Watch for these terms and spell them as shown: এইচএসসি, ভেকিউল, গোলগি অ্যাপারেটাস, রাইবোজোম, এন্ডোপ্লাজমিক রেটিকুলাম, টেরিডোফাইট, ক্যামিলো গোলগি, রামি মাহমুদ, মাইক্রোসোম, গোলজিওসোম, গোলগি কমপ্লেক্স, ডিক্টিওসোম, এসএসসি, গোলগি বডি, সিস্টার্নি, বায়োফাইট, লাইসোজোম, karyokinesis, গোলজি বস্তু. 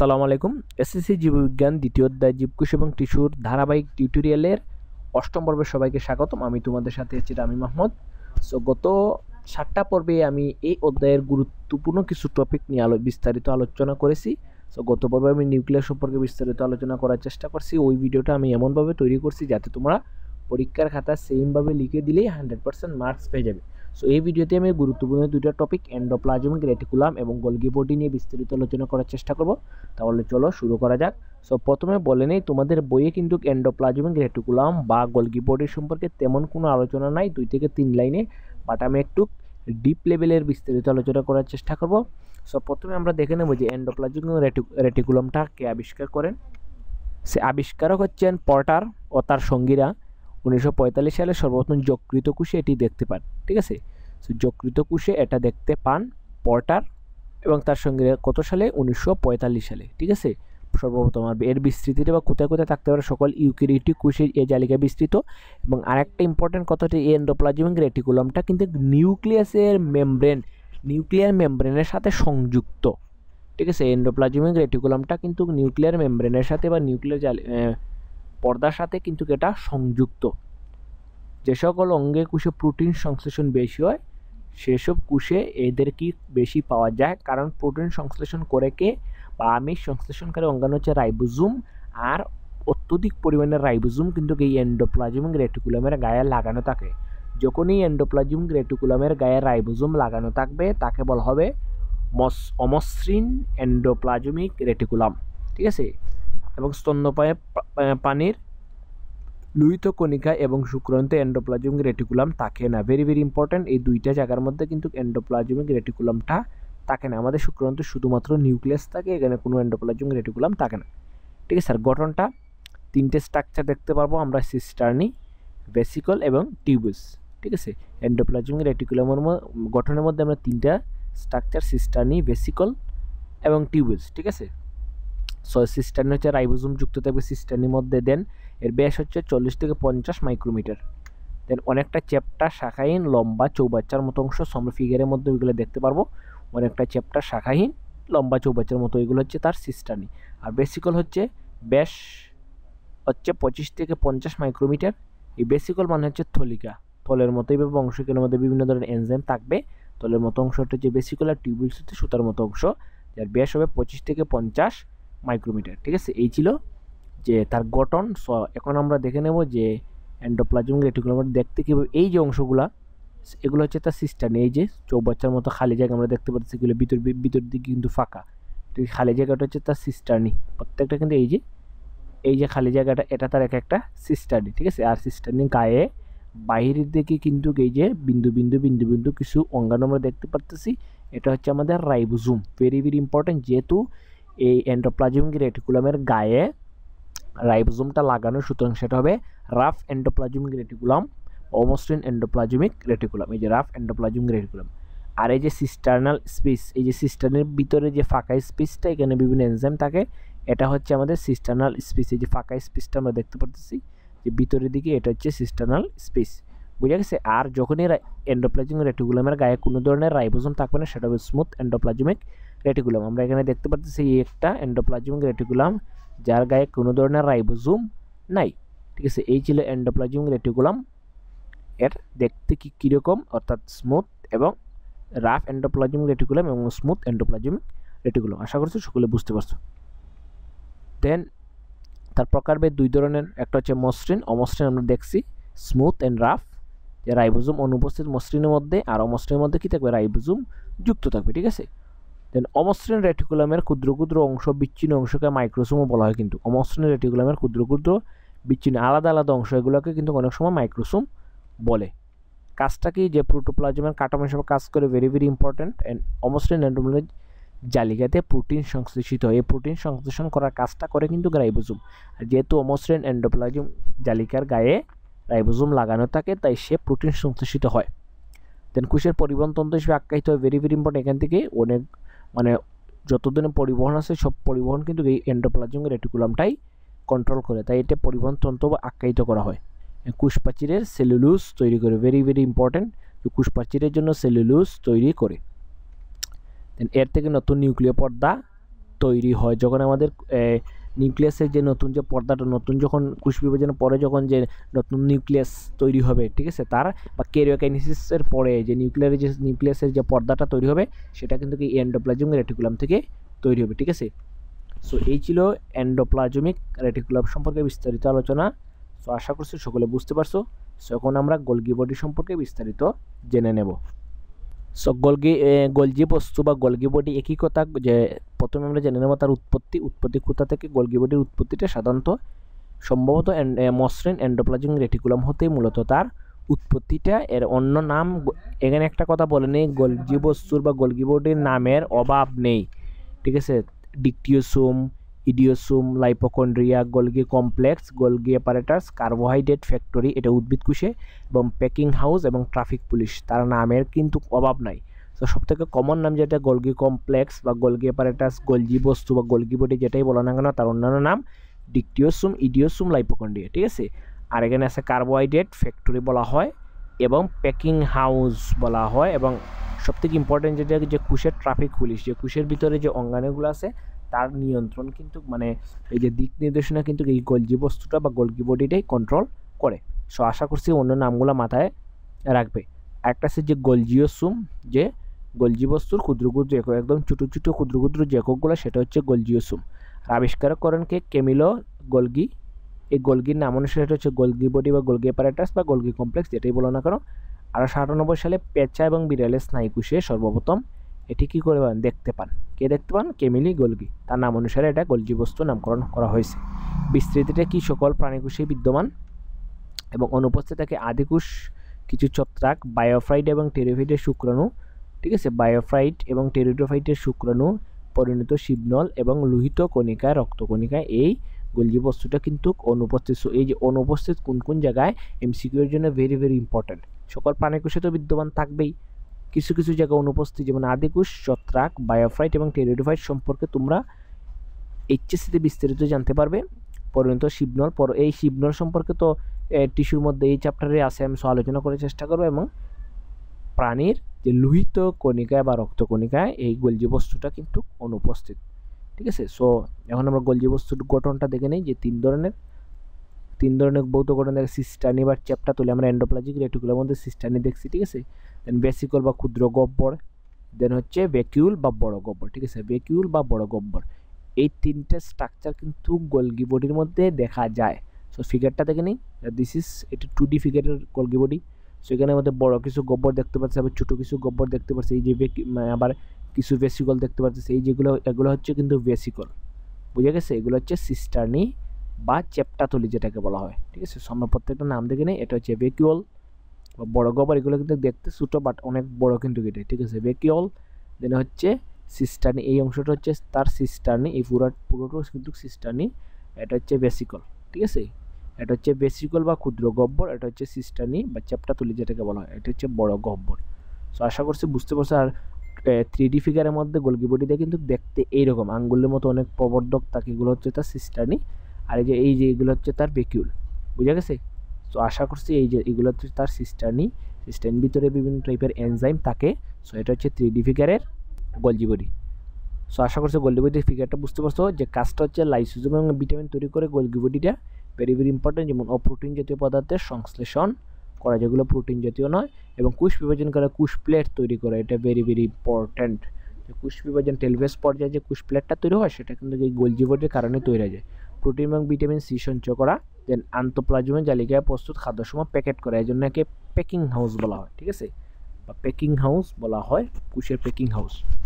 আসসালামু আলাইকুম এসএসসি জীববিজ্ঞান দ্বিতীয় অধ্যায় জীবকোষ এবং টিস্যুর ধারাবাহিক টিউটোরিয়ালের অষ্টম পর্বে সবাইকে স্বাগতম। আমি তোমাদের সাথে আছি রামি মাহমুদ। সো গত 7টা পর্বে আমি এই অধ্যায়ের গুরুত্বপূর্ণ কিছু টপিক নিয়ে বিস্তারিত আলোচনা করেছি। সো গত পর্বে আমি নিউক্লিয়াস সম্পর্কে বিস্তারিত আলোচনা করার চেষ্টা করছি। ওই ভিডিওটা আমি এমনভাবে তৈরি করছি যাতে তোমরা পরীক্ষার খাতা সেমভাবে লিখে দিলেই 100% মার্কস পেয়ে যাবে। সো এই ভিডিওতে আমি গুরুত্বপূর্ণ দুইটা টপিক এন্ডোপ্লাজমিক রেটিকুলাম এবং গোলগি বডি নিয়ে বিস্তারিত আলোচনা করার চেষ্টা করব। তাহলে চলো শুরু করা যাক। সো প্রথমে বলে নেই, তোমাদের বইয়ে কিন্তু এন্ডোপ্লাজমিক রেটিকুলাম বা গোলগি বডি সম্পর্কে তেমন কোনো আলোচনা নাই, 2 থেকে 3 লাইনে, বাট আমি একটু ডিপ লেভেলের বিস্তারিত আলোচনা করার চেষ্টা করব। সো প্রথমে আমরা দেখে নেব যে এন্ডোপ্লাজমিক রেটিকুলামটা কে আবিষ্কার করেন। সে আবিষ্কারক হচ্ছেন পটার ও তার সঙ্গীরা। 1945 সালে সর্বপ্রথম যকৃত কোষে এটি দেখতে পান। ঠিক আছে, সো যকৃত কোষে এটা দেখতে পান পটার এবং তার সঙ্গে কত সালে 1945 সালে। ঠিক আছে, সর্বপ্রথম আর এর বিস্তৃতিতে বা কোথায় কোথায় থাকতে পারে সকল ইউক্যারিওটিক কোষে এই জালিকা বিস্তৃত। এবং আরেকটা ইম্পর্টেন্ট কথা হচ্ছে এই এন্ডোপ্লাজমিক রেটিকুলামটা কিন্তু নিউক্লিয়াসের মেমব্রেন, নিউক্লিয়ার মেমব্রেনের সাথে সংযুক্ত। ঠিক আছে, এন্ডোপ্লাজমিক রেটিকুলামটা কিন্তু নিউক্লিয়ার মেমব্রেনের সাথে বা নিউক্লিয়ার পর্দার সাথে কিন্তু এটা সংযুক্ত। যে সকল অঙ্গে কোষে প্রোটিন সংশ্লেষণ বেশি হয় সেসব কোষে এদের কি বেশি পাওয়া যায়, কারণ প্রোটিন সংশ্লেষণ করে কে বা আমিষ সংশ্লেষণকারী অঙ্গাণু হচ্ছে রাইবোজোম। আর অত্যধিক পরিমাণে রাইবোজোম কিন্তু এই এন্ডোপ্লাজমিক রেটিকুলামের গায়ে লাগানো থাকে। যখনই এন্ডোপ্লাজমিক রেটিকুলামের গায়ে রাইবোজোম লাগানো থাকবে তাকে বলা হবে অমসৃণ এন্ডোপ্লাজমিক রেটিকুলাম। ঠিক আছে, এবং স্তন্যপায়ী পানির লোহিত কণিকা এবং শুক্রাণুতে এন্ডোপ্লাজমিক রেটিকুলাম থাকে না। ভেরি ভেরি ইম্পর্টেন্ট, এই দুইটা জায়গার মধ্যে কিন্তু এন্ডোপ্লাজমিক রেটিকুলামটা থাকে না। আমাদের শুক্রাণুতে শুধুমাত্র নিউক্লিয়াস থাকে, এখানে কোনো এন্ডোপ্লাজমিক রেটিকুলাম থাকে না। ঠিক আছে, স্যার গঠনটা 3টে স্ট্রাকচার দেখতে পারবো আমরা, সিস্টার্নি, ভেসিকল এবং টিউবুলস। ঠিক আছে, এন্ডোপ্লাজমিক রেটিকুলামের গঠনের মধ্যে আমরা 3টা স্ট্রাকচার, সিস্টার্নি, ভেসিকল এবং টিউবুলস। ঠিক আছে, সো সিস্টার্নি হচ্ছে রাইবোজোম যুক্ত থাকবে সিস্টার্নির মধ্যে। দেন এর ব্যাস হচ্ছে 40 থেকে 50 মাইক্রোমিটার। দেন অনেকটা চ্যাপ্টা শাখাহীন লম্বা চৌবাচ্চার মতো অংশ, সমর ফিগারের মধ্যে ওইগুলো দেখতে পারবো। অনেকটা চ্যাপ্টা শাখাহীন লম্বা চৌবাচ্চার মতো ওইগুলো হচ্ছে তার সিস্টার্নি। আর ভেসিকল হচ্ছে ব্যাস হচ্ছে 25 থেকে 50 মাইক্রোমিটার। এই ভেসিকল মানে হচ্ছে থলিকা, থলের মতো। এইভাবে অংশগুলোর মধ্যে বিভিন্ন ধরনের এনজাইম থাকবে। থলের মতো অংশটা হচ্ছে ভেসিকল, আর টিউবুলস হচ্ছে সুতার মতো অংশ, যার ব্যাস হবে 25 থেকে 50 মাইক্রোমিটার। ঠিক আছে, এই ছিল যে তার গঠন। সো এখন আমরা দেখে নেব যে এন্ডোপ্লাজমিক রেটিকুলাম দেখতে কীভাবে। এই যে অংশগুলো এগুলো হচ্ছে তার সিস্টার্নি। এই যে চৌবাচ্চার মতো খালি জায়গা আমরা দেখতে পাচ্ছি, এগুলো ভিতর দিকে কিন্তু ফাঁকা। ঠিক খালি জায়গাটা হচ্ছে তার সিস্টার্নি, প্রত্যেকটা কিন্তু এই যে খালি জায়গাটা এটা তার একটা সিস্টার্নি। ঠিক আছে, আর সিস্টার্নি গায়ে বাইরের দিকে কিন্তু এই যে বিন্দু বিন্দু বিন্দু বিন্দু কিছু অঙ্গাণু আমরা দেখতে পাচ্ছি, এটা হচ্ছে আমাদের রাইবোজোম। ভেরি ভেরি ইম্পর্টেন্ট, যেহেতু এই এন্ডোপ্লাজমিক রেটিকুলামের গায়ে রাইবোজোমটা লাগানো, সুতরাং সেটা হবে রাফ এন্ডোপ্লাজমিক রেটিকুলাম, অমসৃণ এন্ডোপ্লাজমিক রেটিকুলাম। এই যে রাফ এন্ডোপ্লাজমিক রেটিকুলাম। আর এই যে সিস্টার্নাল স্পেস, এই যে সিস্টার্নের ভিতরে যে ফাঁকা স্পেসটা, এখানে বিভিন্ন এনজাইম থাকে, এটা হচ্ছে আমাদের সিস্টার্নাল স্পেস। এই যে ফাঁকা স্পেসটা আমরা দেখতে পাচ্ছি যে ভিতরের দিকে, এটা হচ্ছে সিস্টার্নাল স্পেস। বুঝা গেছে। আর যখনই এন্ডোপ্লাজমিক রেটিকুলামের গায়ে কোনো ধরনের রাইবোজোম থাকবে না, সেটা হবে স্মুথ এন্ডোপ্লাজমিক রেটিকুলাম। আমরা এখানে দেখতে পাচ্ছি এই একটা এন্ডোপ্লাজমিক রেটিকুলাম যার গায়ে কোনো ধরনের রাইবোজোম নাই। ঠিক আছে, এই ছিল এন্ডোপ্লাজমিক রেটিকুলাম এর দেখতে কি কীরকম, অর্থাৎ স্মুথ এবং রাফ এন্ডোপ্লাজমিক রেটিকুলাম এবং স্মুথ এন্ডোপ্লাজমিক রেটিকুলাম। আশা করছি সকলে বুঝতে পারছো। দেন তার প্রকারভেদ 2 ধরনের, একটা হচ্ছে মসৃণ অমসৃণ, আমরা দেখছি স্মুথ অ্যান্ড রাফ। যে রাইবোজোম অনুপস্থিত মসৃণের মধ্যে, আর অমসৃণের মধ্যে কি থাকবে, রাইবোজোম যুক্ত থাকবে। ঠিক আছে, দেন অমসৃণ রেটিকুলামের ক্ষুদ্র ক্ষুদ্র অংশ বিচ্ছিন্ন অংশকে মাইক্রোসোমও বলা হয়। কিন্তু অমসৃণ রেটিকুলামের ক্ষুদ্র ক্ষুদ্র বিচ্ছিন্ন আলাদা আলাদা অংশ, এগুলোকে কিন্তু অনেক সময় মাইক্রোসোম বলে। কাজটা কি, যে প্রোটোপ্লাজমের কাঠামো হিসেবে কাজ করে। Very very important. অ্যান্ড অমসৃণ এন্ডোপ্লাজমিক জালিকাতে প্রোটিন সংশ্লেষিত হয়, এই প্রোটিন সংশ্লেষণ করার কাজটা করে কিন্তু রাইবোজোম। আর যেহেতু অমসৃণ এন্ডোপ্লাজমিক জালিকার গায়ে রাইবোজোম লাগানো থাকে, তাই সে প্রোটিন সংশ্লেষিত হয়। দেন কোষের পরিবহন তন্ত্র হিসেবে আখ্যায়িত হয়। ভেরি ভেরি ইম্পর্টেন্ট, এখান থেকে অনেক মানে যত ধরনের পরিবহন আছে সব পরিবহন কিন্তু এই এন্ডোপ্লাজমিক রেটিকুলামটাই কন্ট্রোল করে, তাই এটা পরিবহন তন্ত্র বা আখ্যায়িত করা হয়। কোষপ্রাচীরের সেলুলোজ তৈরি করে। ভেরি ভেরি ইম্পর্টেন্ট, কোষপ্রাচীরের জন্য সেলুলোজ তৈরি করে। দেন এর থেকে নতুন নিউক্লিয় পর্দা তৈরি হয় যখন আমাদের নিউক্লিয়াসের যে নতুন যে পর্দাটা নতুন যখন কোষ বিভাজনের পরে যখন যে নতুন নিউক্লিয়াস তৈরি হবে ঠিক আছে তার বা ক্যারিওকাইনেসিসের পরে যে নিউক্লিয়ারের যে নিউক্লিয়াসের যে পর্দাটা তৈরি হবে সেটা কিন্তু কি এন্ডোপ্লাজমিক রেটিকুলাম থেকে তৈরি হবে ঠিক আছে। সো এই ছিল এন্ডোপ্লাজমিক রেটিকুলাম সম্পর্কে বিস্তারিত আলোচনা। সো আশা করছি সকলে বুঝতে পারছো। সো এখন আমরা গোলগি বডি সম্পর্কে বিস্তারিত জেনে নেব। সো গোলজি বস্তু বা গোলগি বডি একই কথা, যে প্রথমে আমরা জেনে নেব তার উৎপত্তি কোথা থেকে। গোলগি বডির উৎপত্তিটা সাধারণত সম্ভবত মসৃণ এন্ডোপ্লাজমিক রেটিকুলাম হতে মূলত তার উৎপত্তিটা। এর অন্য নাম এখানে একটা কথা বলে নেই, গোলজি বস্তুর বা গোলগি বডির নামের অভাব নেই ঠিক আছে। ডিক্টিওসোম, idiosome, lipochondria, গোলগি কমপ্লেক্স, গোলগি অ্যাপারেটাস, carbohydrate factory এটা উদ্ভিদ কোষে, এবং প্যাকিং হাউস এবং ট্রাফিক পুলিশ, তার নামের কিন্তু অভাব নাই। তো সবথেকে কমন নাম যেটা গোলগি কমপ্লেক্স বা গোলগি অ্যাপারেটাস, গোলজি বস্তু বা গোলগি বডি যেটাই বলা না কেন তার অন্যান্য নাম ডিক্টিওসোম, ইডিওসোম, লাইপোকন্ড্রিয়া ঠিক আছে। আর এখানে আছে কার্বোহাইড্রেট ফ্যাক্টরি বলা হয় এবং প্যাকিং হাউস বলা হয়, এবং সবথেকে ইম্পর্টেন্ট যেটা যে কোষের ট্রাফিক পুলিশ, যে কোষের ভিতরে যে অঙ্গাণুগুলো আছে তার নিয়ন্ত্রণ কিন্তু মানে এই যে দিক নির্দেশনা কিন্তু এই গোলজি বস্তুটা বা গোলগি বডিটাই কন্ট্রোল করে। সো আশা করছি অন্য নামগুলো মাথায় রাখবে। একটা আছে যে গোলজিওসোম, যে গোলজি বস্তুর ক্ষুদ্র ক্ষুদ্র একক, একদম ছোটো ছোটো ক্ষুদ্র ক্ষুদ্র যে এককগুলো সেটা হচ্ছে গোলজিওসোম। আর আবিষ্কারক করেন কে? ক্যামিলো গোলগি। এই গোলগির নাম অনুসারে এটা হচ্ছে গোলগি বডি বা গোলগি অ্যাপারেটাস বা গোলগি কমপ্লেক্স যেটাই বলো না কেন। আর 98 সালে পেঁচা এবং বিড়ালের স্নায়ুকোষে সর্বপ্রথম এটি কী করে দেখতে পান? কে দেখতে পান? ক্যামিলো গোলগি। তার নাম অনুসারে এটা গোলজি বস্তু নামকরণ করা হয়েছে। বিস্তৃতিটা কি? সকল প্রাণীকোষেই বিদ্যমান এবং অনুপস্থিত থাকে আদিকোষ, কিছু ছত্রাক, বায়োফাইট এবং টেরিডোফাইটের শুক্রাণু ঠিক আছে। বায়োফাইট এবং টেরিডোফাইটের শুক্রাণু পরিণত শিবনল এবং লোহিত কণিকা, রক্তকণিকা, এই গোলজি বস্তুটা কিন্তু অনুপস্থিত। এই যে অনুপস্থিত কোন কোন জায়গায় এমসিকিউর জন্য ভেরি ভেরি ইম্পর্ট্যান্ট। সকল প্রাণীকোষে তো বিদ্যমান থাকবেই, কিছু কিছু জায়গায় অনুপস্থিত যেমন আদিকোষ, ছত্রাক, বায়োফাইট এবং টেরিডোফাইট সম্পর্কে তোমরা এইচএসসিতে বিস্তারিত জানতে পারবে। পরিণত শিবনল, এই শিবনল সম্পর্কে তো টিস্যুর মধ্যে এই চ্যাপ্টারে আসে, আমি আলোচনা করার চেষ্টা করবো। এবং প্রাণীর যে লোহিত কণিকা বা রক্তকণিকায় এই গোলজি বস্তুটা কিন্তু অনুপস্থিত ঠিক আছে। সো এখন আমরা গোলজি বস্তুর গঠনটা দেখে নিই, যে তিন ধরনের ভৌত গঠন দেখে সিস্টার্নি বা চ্যাপ্টার তুলে আমরা এন্ডোপ্লাজমিক রেটিকুলামের মধ্যে সিস্টার্নি দেখছি ঠিক আছে। দেন ভেসিকল বা ক্ষুদ্র গহ্বর, দেন হচ্ছে ভেকিউল বা বড় গহ্বর ঠিক আছে। ভেকিউল বা বড় গহ্বর, এই তিনটে স্ট্রাকচার কিন্তু গোলগি বডির মধ্যে দেখা যায়। সো ফিগারটা দেখে নিই, দিস ইজ এটা 2D ফিগারের গোলগি বডি। সো এখানে আমাদের বড় কিছু গহ্বর দেখতে পাচ্ছি, আবার ছোটো কিছু গহ্বর দেখতে পাচ্ছি, এই যে আবার কিছু ভেসিকল দেখতে পাচ্ছি, এই যেগুলো এগুলো হচ্ছে কিন্তু ভেসিকল, বুঝে গেছে? এগুলো হচ্ছে সিস্টার্নি বা চ্যাপ্টাথলি যেটাকে বলা হয় ঠিক আছে। আমরা প্রত্যেকটা নাম দেখে নিই। এটা হচ্ছে ভেকিউল বা বড় গহ্বর, এগুলো কিন্তু দেখতে ছোটো বাট অনেক বড় কিন্তু এটা ঠিক আছে, ভেকিউল। দেন হচ্ছে সিস্টার্নি, এই অংশটা হচ্ছে তার সিস্টার্নি, এই পুরোটা কিন্তু সিস্টার্নি। এটা হচ্ছে ভেসিকল ঠিক আছে, এটা হচ্ছে ভেসিকল বা ক্ষুদ্র গহ্বর, এটা হচ্ছে সিস্টার্নি বা চ্যাপ্টাথলি যেটাকে বলা হয়, এটা হচ্ছে বড় গহ্বর। সো আশা করছি বুঝতে পারছো। আর 3D ফিগারের মধ্যে গোলগি বডিটা কিন্তু দেখতে এইরকম আঙ্গুলের মতো অনেক প্রবর্ধক থাকে, এগুলো হচ্ছে তার সিস্টার্নি। আর এই যে এগুলো হচ্ছে তার ভেকিউল, বুঝা গেছে? তো আশা করছি এই যে এগুলো হচ্ছে তার সিস্টার্নি ভিতরে বিভিন্ন টাইপের এনজাইম থাকে। সো এটা হচ্ছে 3D ফিগারের গোলজি বডি। সো আশা করছি গোলজি বডির ফিগারটা বুঝতে পারছো, যে কাজটা হচ্ছে লাইসোজোম এবং ভিটামিন তৈরি করে গোলগি বডিটা, ভেরি ভেরি ইম্পর্টেন্ট। যেমন অপ্রোটিন জাতীয় পদার্থের সংশ্লেষণ করা, যেগুলো প্রোটিন জাতীয় নয়, এবং কোষ বিভাজন করা, কোষ প্লেট তৈরি করা, এটা ভেরি ভেরি ইম্পর্টেন্ট। কোষ বিভাজন টেলোফেজ পর্যায়ে যে কোষ প্লেটটা তৈরি হয় সেটা কিন্তু এই গোলজি বডির কারণে তৈরি হয়। প্রোটিন এবং ভিটামিন সি সঞ্চয় করা, দেন আন্তঃপ্লাজমিক জালিকায় প্রস্তুত খাদ্যসমূহ প্যাকেট করা, এই জন্য একে প্যাকিং হাউস বলা হয় ঠিক আছে, বা প্যাকিং হাউস বলা হয়, কোষের প্যাকিং হাউস।